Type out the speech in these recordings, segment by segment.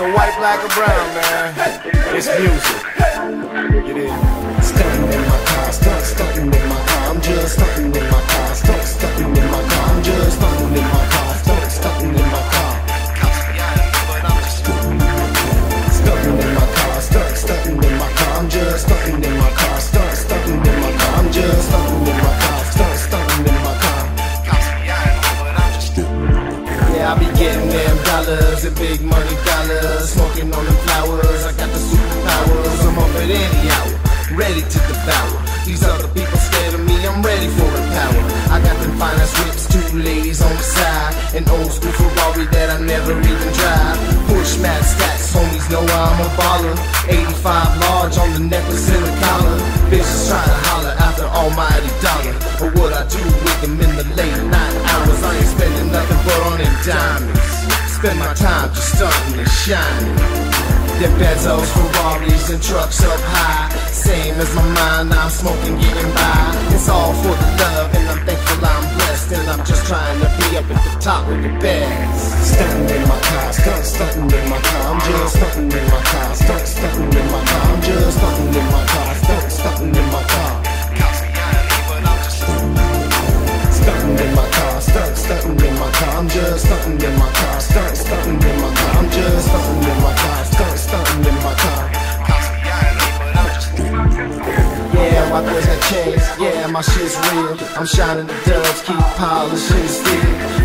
your white, black, or brown, man. It's music. It is. Stuntin' in my car, stuntin' in my car. I'm just stuntin' in my car, stuntin' in my car. I'm just stuntin' in my car, stuntin' in my car. Cops be out here, but I'm just stuntin' in my car, stuntin' in my car. I'm just stuntin' in my car, stuntin' in my car. I'm just stuntin' in my car, stuntin' in my car. Cops be out here, but I'm just stuntin'. Yeah, I be getting them dollars and big money dollars, smoking on them flowers. I got the superpowers. I'm up at any hour, ready to devour. These other people scared of me. I'm ready for the power. I got them finest whips, 2 ladies on the side, an old school Ferrari that I never even drive. Push mad stats, homies know I'm a baller. 85 large on the necklace and the collar. Bitches try to holler after almighty dollar. But what I do with them in the late night hours, I ain't spending nothing but on them diamonds. Spend my time just stunting and shining. Them Bezos, Ferraris, and trucks up high. Same as my mind, I'm smoking, getting by. It's all for the love, and I'm thankful I'm blessed. And I'm just trying to be up at the top of the best. Stuntin' in my car, stuntin' in my car. I'm just stuntin' in my car, stuntin' in my car. I'm just stuntin' in my car, stuntin' in my car. Cops be out here, but I'm just stuntin' in my car, stuntin' in my car. I'm just stuntin' in my car. Yeah, my shit's real. I'm shining the dubs, keep polishing steel.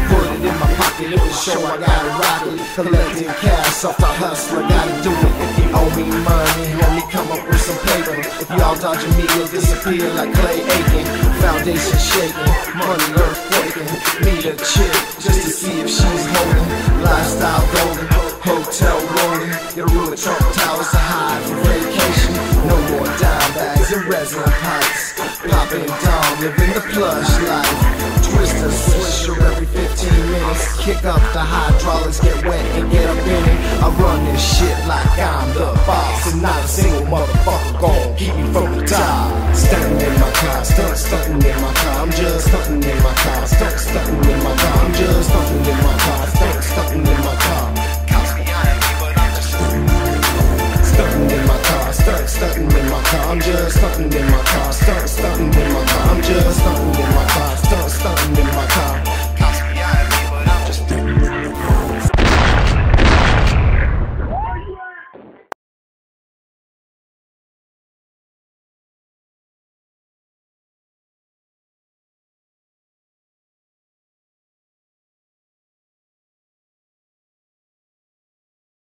Put it in my pocket, it was show I gotta rock it. Collecting cash off the hustle, I gotta do it. If you owe me money, let me come up with some paper. If y'all dodging me, you'll disappear like Clay Aiken. Foundation shaking, money earth quaking. Meet a chick just to see if she's holding. Lifestyle golden, hotel rolling. Your ruined Trump towers to hide for vacation. No more dime bags and resin pipes. Popping down, living the plush life. Twist a swisher every 15 minutes. Kick up the hydraulics, get wet and get up in it. I run this shit like I'm the boss, and not a single motherfucker gon' keep me from the top. Stuntin' in my car, stuntin' in my car. I'm just stuntin' in my car, stuntin' in my car. I'm just stuntin' in my car.